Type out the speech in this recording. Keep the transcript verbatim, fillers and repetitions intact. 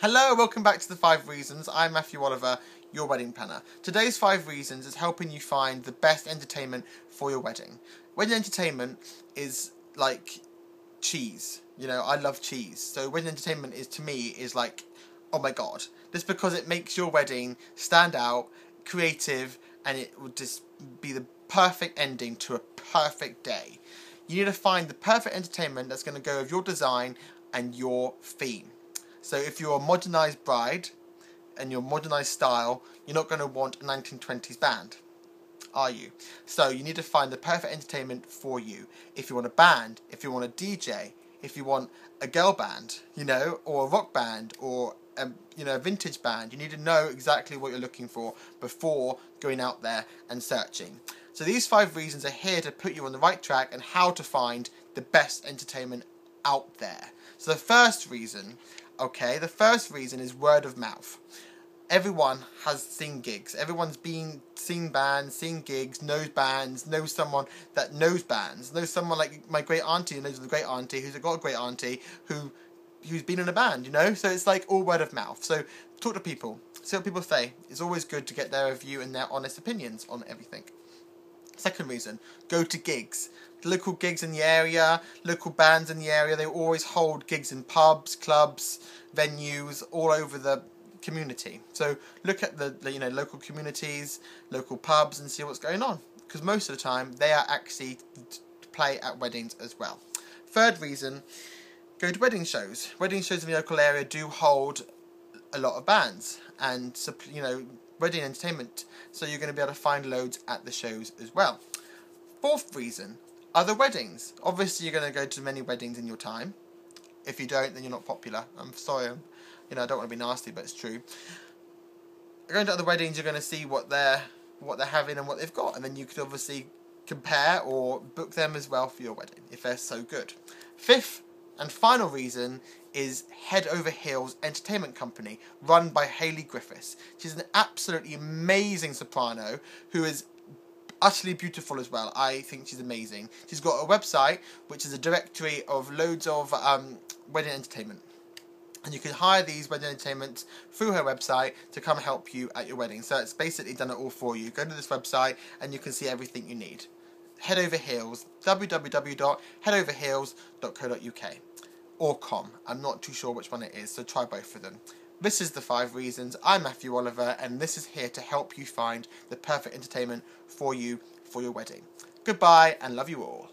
Hello, welcome back to The Five Reasons. I'm Matthew Oliver, your wedding planner. Today's Five Reasons is helping you find the best entertainment for your wedding. Wedding entertainment is like cheese. You know, I love cheese. So wedding entertainment is, to me, is like, oh my God. Just because it makes your wedding stand out, creative, and it will just be the perfect ending to a perfect day. You need to find the perfect entertainment that's going to go with your design and your theme. So if you're a modernised bride and your modernised style, you're not going to want a nineteen twenties band, are you? So you need to find the perfect entertainment for you. If you want a band, if you want a D J, if you want a girl band, you know, or a rock band, or a, you know, a vintage band, you need to know exactly what you're looking for before going out there and searching. So these five reasons are here to put you on the right track and how to find the best entertainment out there. So the first reason... Okay, the first reason is word of mouth. Everyone has seen gigs. Everyone's been seen bands, seen gigs, knows bands, knows someone that knows bands, knows someone like my great auntie who knows the great auntie who's got a great auntie who who's been in a band, you know? So it's like all word of mouth. So talk to people, see what people say. It's always good to get their view and their honest opinions on everything. Second reason, go to gigs. Local gigs in the area, local bands in the area, they always hold gigs in pubs, clubs, venues, all over the community. So look at the, the you know, local communities, local pubs and see what's going on. Because most of the time, they are actually play at weddings as well. Third reason, go to wedding shows. Wedding shows in the local area do hold a lot of bands and, you know, wedding entertainment. So you're going to be able to find loads at the shows as well. Fourth reason, other weddings. Obviously you're going to go to many weddings in your time. If you don't, then you're not popular. I'm sorry, I'm, you know, I don't want to be nasty, but it's true. Going to other weddings, you're going to see what they're what they're having and what they've got, and then you could obviously compare or book them as well for your wedding if they're so good. Fifth and final reason is Head Over Heels Entertainment Company, run by Hayley Griffiths. She's an absolutely amazing soprano who is utterly beautiful as well. I think she's amazing. She's got a website which is a directory of loads of um, wedding entertainment. And you can hire these wedding entertainments through her website to come help you at your wedding. So it's basically done it all for you. Go to this website and you can see everything you need. Head Over Heels, w w w dot head over heels dot co dot u k or com. I'm not too sure which one it is, so try both of them. This is The Five Reasons. I'm Matthew Oliver, and this is here to help you find the perfect entertainment for you for your wedding. Goodbye, and love you all.